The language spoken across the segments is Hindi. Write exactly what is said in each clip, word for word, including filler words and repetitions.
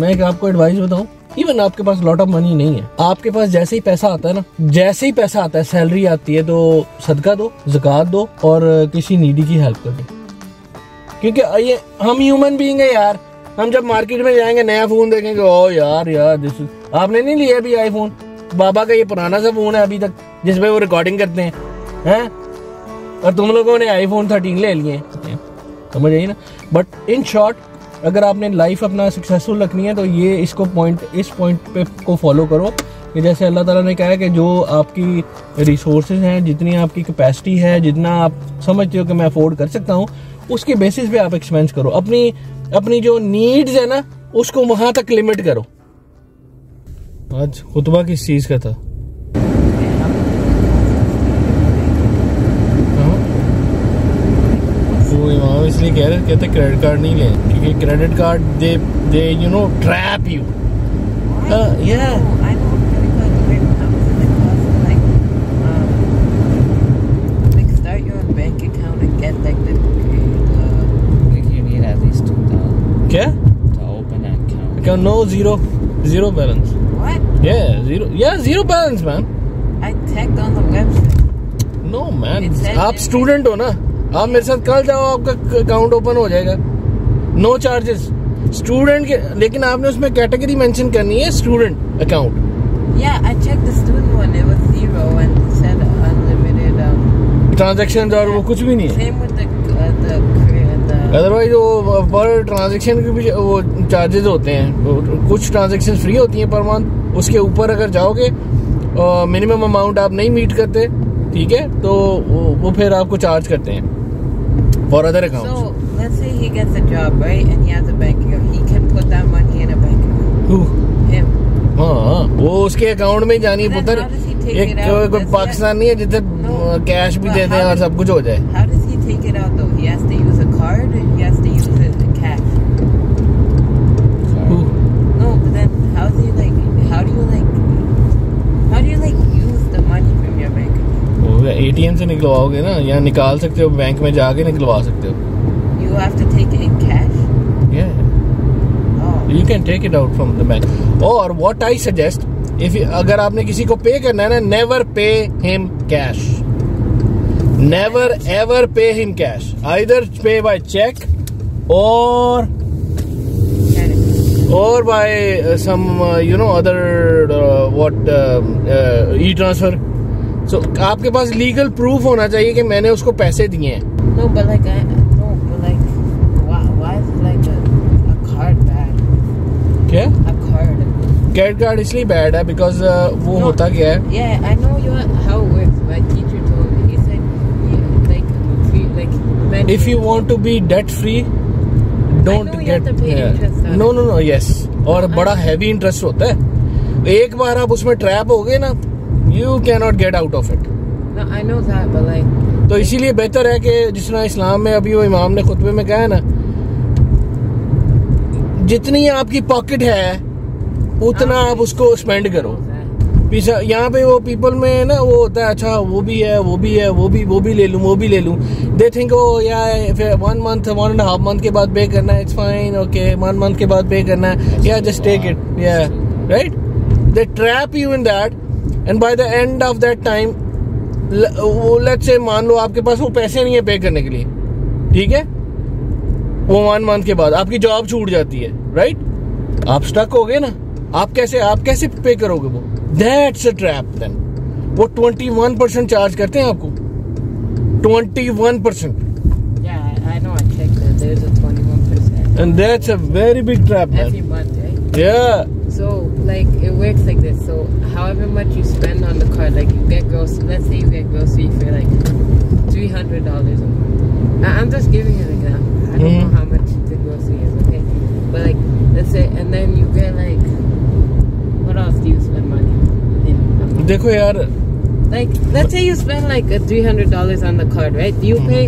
मैं एक आपको एडवाइस बताऊं, इवन आपके पास लॉट ऑफ मनी नहीं है, आपके पास जैसे ही पैसा आता है ना, जैसे ही पैसा आता है, सैलरी आती है, तो सदका दो, ज़कात दो और किसी नीडी की हेल्प कर दो। क्योंकि ये हम ह्यूमन बीइंग है यार, हम जब मार्केट में जाएंगे नया फोन देखेंगे, ओ यार यार दिस आपने नहीं लिया अभी आईफोन, बाबा का ये पुराना सा फोन है अभी तक जिसमें वो रिकॉर्डिंग करते हैं, हैं? और तुम लोगों ने आईफोन थर्टीन ले लिए, समझ आई ना। बट इन शॉर्ट, अगर आपने लाइफ अपना सक्सेसफुल रखनी है तो ये इसको पॉइंट इस पॉइंट पे को फॉलो करो कि जैसे अल्लाह ताला ने कहा है कि जो आपकी रिसोर्सेज हैं, जितनी आपकी कैपेसिटी है, जितना आप समझते हो कि मैं अफोर्ड कर सकता हूँ, उसके बेसिस पे आप एक्सपेंस करो। अपनी अपनी जो नीड्स है ना, उसको वहाँ तक लिमिट करो। आज खुतबा किस चीज़ का था? इसलिए कह रहे कहते क्रेडिट कार्ड नहीं ले, क्योंकि credit card they they you know trap you. या क्या क्या नो जीरो जीरो बैलेंस, या जीरो या zero balance ma'am. I checked on the website. No ma'am, आप स्टूडेंट हो ना, आप मेरे साथ कल जाओ, आपका अकाउंट ओपन हो जाएगा, नो चार्जेस। स्टूडेंट के, लेकिन आपने उसमें कैटेगरी मेंशन करनी है, student account. Yeah I check the student one, it was zero and said unlimited transactions, और वो कुछ भी नहीं है। सेम विद द अदरवाइज वो पर ट्रांजैक्शन के भी वो चार्जेस होते हैं। कुछ ट्रांजैक्शन फ्री होती हैं पर मंथ, उसके ऊपर अगर जाओगे मिनिमम अमाउंट आप नहीं मीट करते, ठीक है, तो वो फिर आपको चार्ज करते हैं। For other accounts. So let's say he gets a job, right? And he has a bank account. He can put that money in a bank account. Who? Him. हाँ, वो उसके अकाउंट में जानी पुत्र। एक कोई पाकिस्तानी है जिसे कैश भी देते हैं और सब कुछ हो जाए। How does he take it out though? He has to use a card. He has to use it in cash. Who? No, but then how do you like? How do you like? How do you like use the money from your bank account? ATM से निकलवाओगे ना, या निकाल सकते हो, बैंक में जाके निकलवा सकते हो। You have to take it in cash. Yeah. Oh. You can take it out from the bank. Or what I suggest, if अगर आपने किसी को पे करना है ना, never pay him cash. Never ever pay him cash. Either pay by check or or by some uh, you know other uh, what uh, uh, e-transfer. So, आपके पास लीगल प्रूफ होना चाहिए कि मैंने उसको पैसे दिए हैं। No, but like, I, no, but like, why, why is like a, a card bad? क्या? A card. Credit card इसलिए bad है, because uh, वो no, होता क्या है? Yeah, I know you how it works. My teacher told me. He said, yeah, like, free, like. If you want to be debt free, don't I know get. You have to pay yeah. interest on no, no, no, yes. और no, बड़ा I... heavy interest होता है। एक बार आप उसमें ट्रैप हो गए ना, You cannot get out of it. No, I know that, but like. तो इसीलिए बेहतर है कि जिस तरह इस्लाम में अभी वो इमाम ने खुतबे में कहा है ना, जितनी आपकी पॉकेट है उतना आप उसको स्पेंड करो। यहाँ पे वो पीपल में ना वो होता है, अच्छा वो भी है, वो भी है, वो भी वो भी ले लूँ, वो भी ले लूँ। दे थिंक ओ यार one month one and half month के बाद पे करना है, it's fine, okay one month के बाद पे करना है, या just take it, yeah right, they trap you in that. And bye the end of that time, वो लेट्स से मान लो आपके पास वो पैसे नहीं है पे करने के लिए, ठीक है, वो वन मंथ के बाद आपकी जॉब छूट जाती है, राइट right? आप स्टक हो गए ना, आप कैसे आप कैसे पे करोगे वो? That's a trap then. वो ट्वेंटी वन परसेंट चार्ज करते हैं आपको, twenty one percent and that's a very big trap then. Yeah So like it works like this. So however much you spend on the card, like you get grocery. Let's say you get grocery for like three hundred dollars a month. I'm just giving an example. I don't mm-hmm. know how much the grocery is, okay? But like let's say, and then you get like what else do you spend money in a month? देखो यार, like let's say you spend like a three hundred dollars on the card, right? Do you pay?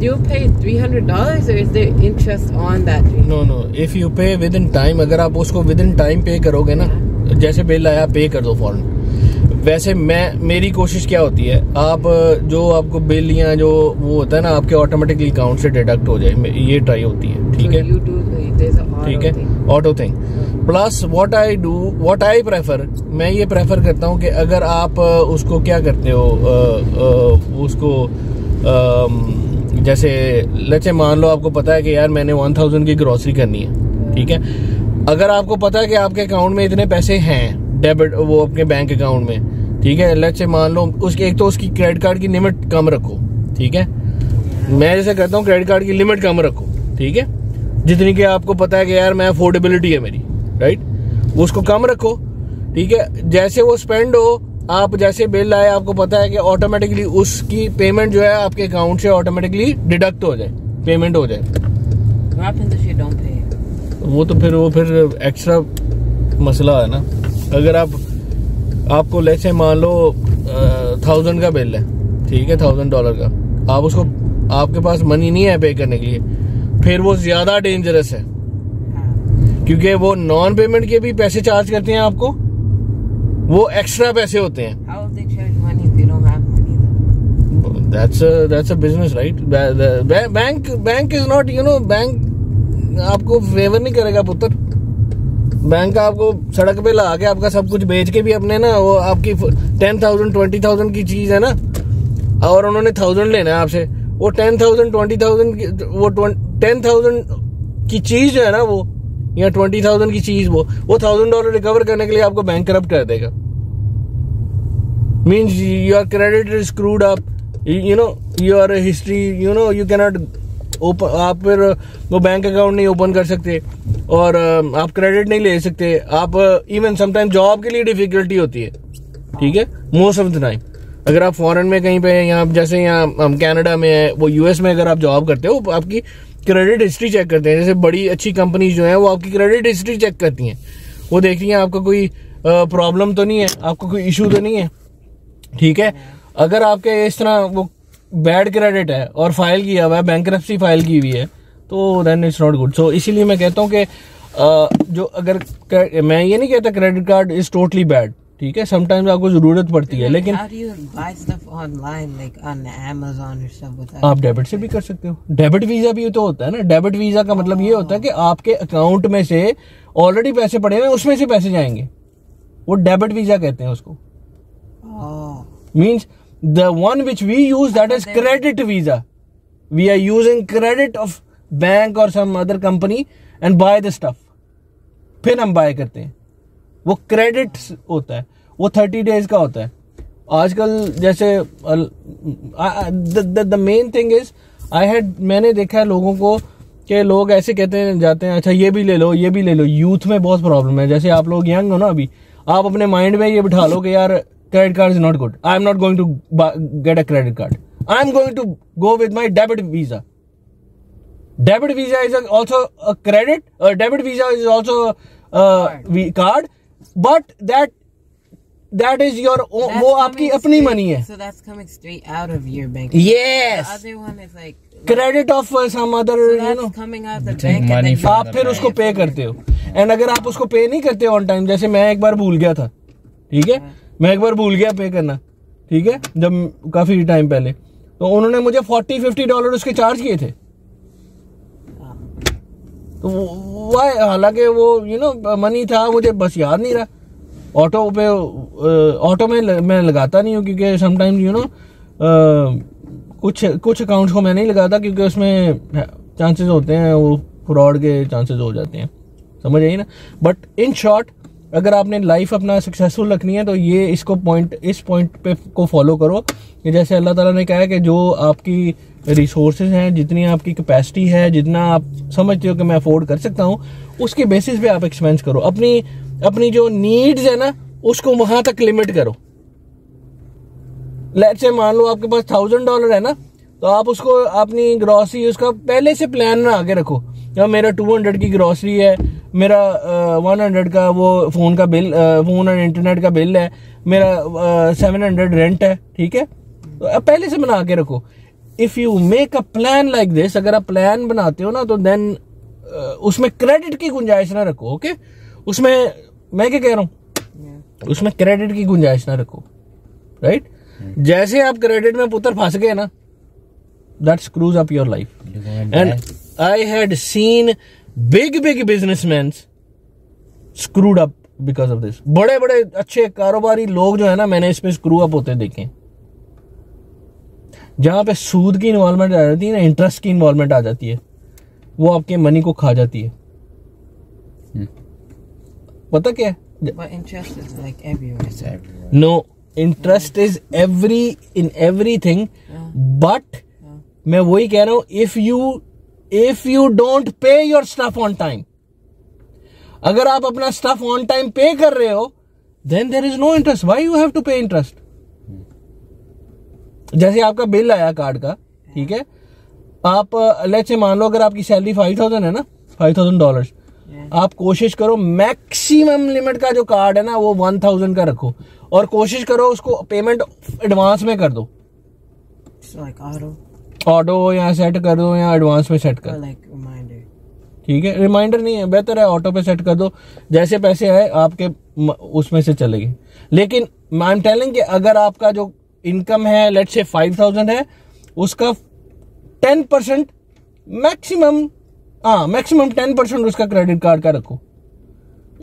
Do you pay three hundred dollars or is there interest on that? No, no. If you pay within time, अगर आप उसको within time pay करोगे ना, जैसे बिल आया pay कर दो फौरन। वैसे मैं मेरी कोशिश क्या होती है, आप जो आपको बिल या जो वो होता है ना, आपके ऑटोमेटिकली अकाउंट से डिडक्ट हो जाए, ये ट्राई होती है, ठीक है, ठीक है, auto thing. Plus what I do what I prefer, मैं ये प्रेफर करता हूँ कि अगर आप उसको क्या करते हो आ, आ, उसको आ, जैसे लेट्स से मान लो आपको पता है कि यार मैंने वन थाउजेंड की ग्रोसरी करनी है, ठीक है। अगर आपको पता है कि आपके अकाउंट में इतने पैसे हैं डेबिट वो अपने बैंक अकाउंट में, ठीक है, लेट्स से मान लो उसके एक तो उसकी क्रेडिट कार्ड की लिमिट कम रखो, ठीक है। मैं जैसे कहता हूँ क्रेडिट कार्ड की लिमिट कम रखो, ठीक है, जितनी कि आपको पता है कि यार मैं अफोर्डेबिलिटी है मेरी, राइट, उसको कम रखो, ठीक है। जैसे वो स्पेंड हो, आप जैसे बिल आए आपको पता है कि ऑटोमेटिकली उसकी पेमेंट जो है आपके अकाउंट से ऑटोमेटिकली डिडक्ट हो जाए, पेमेंट हो जाए। वो तो फिर वो फिर एक्स्ट्रा मसला है ना। अगर आप आपको जैसे मान लो थाउजेंड का बिल है, ठीक है, थाउजेंड डॉलर का, आप उसको आपके पास मनी नहीं है पे करने के लिए, फिर वो ज्यादा डेंजरस है क्योंकि वो नॉन पेमेंट के भी पैसे चार्ज करते हैं आपको, वो एक्स्ट्रा पैसे होते हैं। that's a, that's a business, right? Bank bank is not you know bank आपको फेवर नहीं करेगा पुत्र। बैंक आपको सड़क पे ला के आपका सब कुछ बेच के भी अपने ना वो आपकी टेन थाउजेंड ट्वेंटी थाउजेंड की चीज है ना, और उन्होंने थाउजेंड लेना है आपसे, वो टेन थाउजेंड ट्वेंटी थाउजेंड वो टेन थाउजेंड की चीज जो है ना वो या ट्वेंटी थाउजेंड की चीज वो वो थाउजेंड डॉलर रिकवर करने के लिए आपको बैंक करप्ट कर देगा। Means your credit is screwed up, you know your history, you know you can not open, आप फिर वो बैंक अकाउंट नहीं ओपन कर सकते और आप क्रेडिट नहीं ले सकते, आप इवन समटाइम जॉब के लिए डिफिकल्टी होती है, ठीक है, मोस्ट ऑफ द टाइम। अगर आप फॉरेन में कहीं पे हैं या जैसे यहाँ हम कनाडा में है वो यूएस में अगर आप जॉब करते हो आपकी क्रेडिट हिस्ट्री चेक करते हैं, जैसे बड़ी अच्छी कंपनीज जो हैं वो आपकी क्रेडिट हिस्ट्री चेक करती हैं, वो देखती हैं आपका कोई प्रॉब्लम तो नहीं है, आपको कोई इशू तो नहीं है, ठीक है। अगर आपके इस तरह वो बैड क्रेडिट है और फाइल किया हुआ है, बैंक्रप्सी फाइल की हुई है, तो then it's not good. So इसीलिए मैं कहता हूँ कि जो अगर मैं ये नहीं कहता credit card is totally bad, ठीक है, समटाइम्स आपको जरूरत पड़ती है, लेकिन आप डेबिट से भी कर सकते हो। डेबिट वीजा भी तो होता है ना, डेबिट वीजा का मतलब ये होता है कि आपके अकाउंट में से ऑलरेडी पैसे पड़े हैं उसमें से पैसे जाएंगे, वो डेबिट वीजा कहते हैं उसको। Means the one which we use that is credit visa, we are using credit of bank और some other company and bye the stuff, फिर हम बाय करते हैं, वो क्रेडिट होता है, वो थर्टी डेज का होता है। आजकल जैसे the main thing is I had मैंने देखा है लोगों को कि लोग ऐसे कहते हैं जाते हैं अच्छा ये भी ले लो ये भी ले लो। यूथ में बहुत प्रॉब्लम है, जैसे आप लोग यंग हो ना अभी, आप अपने माइंड में ये बिठा लो कि यार credit card is not good, I am not going to get a credit card, I am going to go with my debit visa. Debit visa is also a credit, debit visa is also card, but that that is your, वो आपकी अपनी मनी है। Credit of some other, you know, आप फिर उसको पे करते हो। एंड अगर आप उसको पे नहीं करते ऑन टाइम, जैसे मैं एक बार भूल गया था, ठीक है, मैं एक बार भूल गया पे करना, ठीक है, जब काफी टाइम पहले, तो उन्होंने मुझे फोर्टी फिफ्टी डॉलर उसके चार्ज किए थे। तो वह हालांकि वो यू नो मनी था, मुझे बस याद नहीं रहा। ऑटो पे ऑटो में ल, मैं लगाता नहीं हूँ क्योंकि समटाइम्स यू नो कुछ कुछ अकाउंट्स को मैं नहीं लगाता क्योंकि उसमें चांसेस होते हैं वो फ्रॉड के चांसेस हो जाते हैं, समझ आई ना। बट इन शॉर्ट अगर आपने लाइफ अपना सक्सेसफुल रखनी है तो ये इसको पॉइंट इस पॉइंट पे को फॉलो करो कि जैसे अल्लाह ताला ने कहा है कि जो आपकी रिसोर्सेज हैं, जितनी आपकी कैपेसिटी है, जितना आप समझते हो कि मैं अफोर्ड कर सकता हूँ, उसके बेसिस पे आप एक्सपेंस करो। अपनी अपनी जो नीड्स है ना उसको वहां तक लिमिट करो। लेट्स से मान लो आपके पास थाउजेंड डॉलर है ना, तो आप उसको अपनी ग्रॉसरी उसका पहले से प्लान ना आगे रखो, या मेरा टू हंड्रेड की ग्रॉसरी है, मेरा वन uh, हंड्रेड का वो फोन का बिल, फोन एंड इंटरनेट का बिल है, मेरा सेवन हंड्रेड रेंट है, ठीक है, तो पहले से बना के रखो। If you make a plan like this, अगर आप प्लान बनाते हो ना तो देन uh, उसमें क्रेडिट की गुंजाइश ना रखो, ओके okay? उसमें मैं क्या कह रहा हूँ yeah. उसमें क्रेडिट की गुंजाइश ना रखो, राइट right? yeah. जैसे आप क्रेडिट में पुत्र फंस गए ना, that screws up your life. And I had seen big big businessmen screwed up because of this. बड़े बड़े अच्छे कारोबारी लोग जो है ना, मैंने इसमें स्क्रू अप होते देखे। जहां पे सूद की इन्वॉल्वमेंट आ जाती है ना, इंटरेस्ट की इन्वॉल्वमेंट आ जाती है, वो आपके मनी को खा जाती है। पता क्या है? Interest is like everywhere. No, interest is every in everything, but मैं वही कह रहा हूं, if you if you don't pay your stuff on time, अगर आप अपना स्टफ ऑन टाइम पे कर रहे हो, then there is no interest. Why you have to pay interest? जैसे आपका बिल आया कार्ड का, ठीक है, आप लेट्स से मान लो अगर आपकी सैलरी फाइव थाउजेंड है ना, फाइव थाउजेंड डॉलर, आप कोशिश करो मैक्सिमम लिमिट का जो कार्ड है ना वो वन थाउजेंड का रखो, और कोशिश करो उसको पेमेंट एडवांस में कर दो, ऑटो या सेट कर दो या एडवांस में सेट कर, ठीक है, रिमाइंडर नहीं है, बेहतर है ऑटो पे सेट कर दो, जैसे पैसे आए आपके उसमें से चले गए। लेकिन आई एम टेलिंग कि अगर आपका जो इनकम है लेट्स से फाइव थाउजेंड है, उसका टेन परसेंट मैक्सिमम, हाँ मैक्सिमम टेन परसेंट उसका क्रेडिट कार्ड का रखो,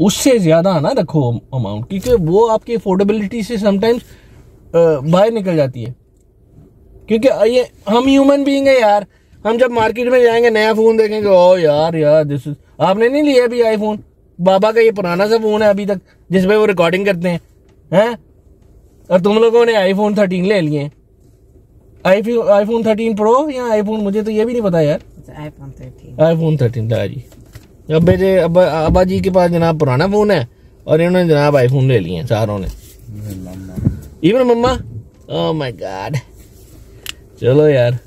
उससे ज्यादा ना रखो अमाउंट, क्योंकि वो आपकी अफोर्डेबिलिटी से समटाइम्स बाहर निकल जाती है। क्योंकि ये हम ह्यूमन बीइंग है यार, हम जब मार्केट में जाएंगे नया फोन देखेंगे, ओ यार यार दिस इज, आपने नहीं लिया अभी आईफोन, बाबा का ये पुराना सा फोन है अभी तक जिसमें वो रिकॉर्डिंग करते हैं, हैं? और तुम लोगों ने आईफोन थर्टीन ले लिए, आईफोन आईफोन थर्टीन प्रो या आईफोन, मुझे तो ये भी नहीं पता यार, आईफोन थर्टीन आईफोन थर्टीन था जी। अब बेटे अब्बा अब्बा जी के पास जनाब पुराना फोन है और इन्होंने जनाब आईफोन ले लिए सारों ने, इवन मम्मा, ओ माय गॉड। चलो यार,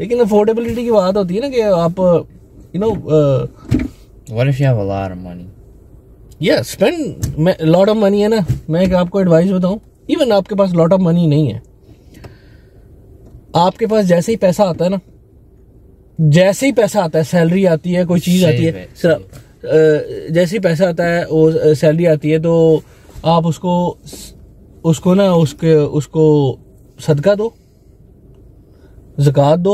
लेकिन अफोर्डेबिलिटी की बात होती है ना कि आप you know what if you have a lot of money, या स्पेंड लॉट ऑफ मनी है ना। मैं एक आपको एडवाइस बताऊं, इवन आपके पास लॉट ऑफ मनी नहीं है, आपके पास जैसे ही पैसा आता है ना, जैसे ही पैसा आता है, सैलरी आती है, कोई चीज आती है, सर जैसे ही पैसा आता है वो सैलरी आती है, तो आप उसको उसको ना उसके उसको सदका दो, ज़कात दो,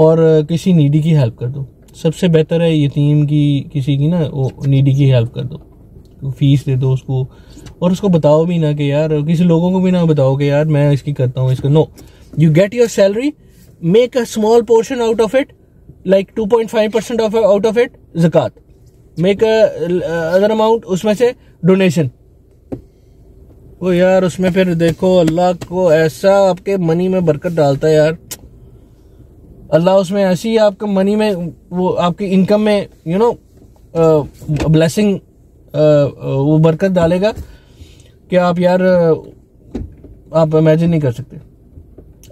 और किसी नीडी की हेल्प कर दो। सबसे बेहतर है यतीम की, किसी की ना वो नीडी की हेल्प कर दो, फीस दे दो उसको, और उसको बताओ भी ना कि यार, किसी लोगों को भी ना बताओ कि यार मैं इसकी करता हूँ इसको, no, you get your salary, make a small portion out of it, like two point five percent of out of it ज़कात, मेक अदर अमाउंट उसमें से डोनेशन। वो यार उसमें फिर देखो अल्लाह को ऐसा आपके मनी में बरकत डालता है यार, अल्लाह उसमें ऐसी आपके मनी में, वो आपकी इनकम में यू नो ब्लेसिंग, वो बरकत डालेगा कि आप यार आप इमेजिन नहीं कर सकते।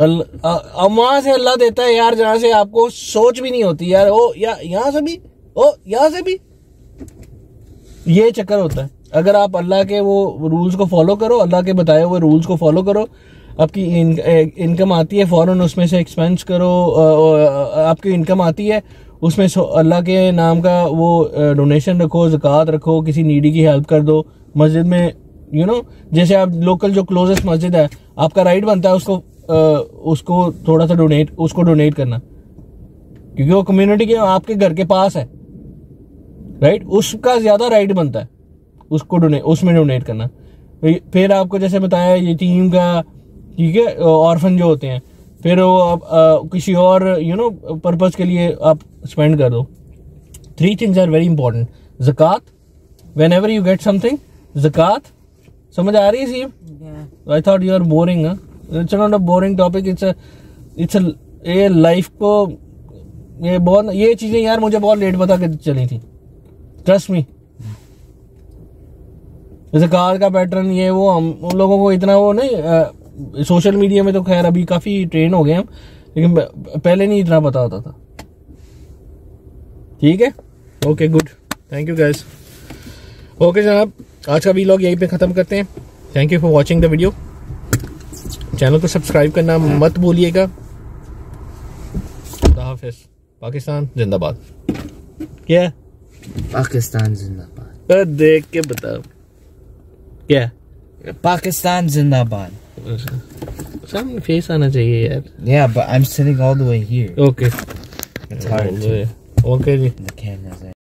अल्लाह वहां से अल्लाह देता है यार, जहां से आपको सोच भी नहीं होती यार, ओ या यहाँ से भी, ओ यहाँ से भी, ये चक्कर होता है। अगर आप अल्लाह के वो रूल्स को फॉलो करो, अल्लाह के बताए हुए रूल्स को फॉलो करो, आपकी इन, इनकम आती है फौरन उसमें से एक्सपेंस करो, आपकी इनकम आती है उसमें अल्लाह के नाम का वो डोनेशन रखो, ज़कात रखो, किसी नीडी की हेल्प कर दो, मस्जिद में यू नो जैसे आप लोकल जो क्लोजेस्ट मस्जिद है आपका राइट बनता है उसको उसको थोड़ा सा डोनेट, उसको डोनेट करना, क्योंकि वो कम्युनिटी के आपके घर के पास है, राइट, उसका ज़्यादा राइट बनता है, उसको डोनेट, उसमें डोनेट करना। फिर आपको जैसे बताया यतीम का, ठीक है, ऑर्फन जो होते हैं, फिर वो आप आ, किसी और यू नो पर्पस के लिए आप स्पेंड कर दो। Three things are very important, ज़कात, when ever you get something ज़कात। समझ आ रही है सीम? I thought you are boring. It's not a boring topic, it's it's ये लाइफ को, ये बहुत, ये चीज़ें यार मुझे बहुत लेट पता चली थी, ट्रस्ट मी। ज़कात का पैटर्न ये वो हम लोगों को इतना वो नहीं, आ, सोशल मीडिया में तो खैर अभी काफ़ी ट्रेन हो गए हम, लेकिन पहले नहीं इतना पता होता था। ठीक है, okay good, thank you guys. Okay जनाब, आज का व्लॉग यहीं पे ख़त्म करते हैं। Thank you for watching the video. Channel को सब्सक्राइब करना मत भूलिएगा। खुदा हाफिज़। पाकिस्तान जिंदाबाद। क्या पाकिस्तान जिंदाबाद? देख के बताओ क्या? yeah. पाकिस्तान जिंदाबाद। सम फेस आना चाहिए यार। Yeah, but I'm sitting all the way here. Okay. It's hard. Okay ji. The camera's there.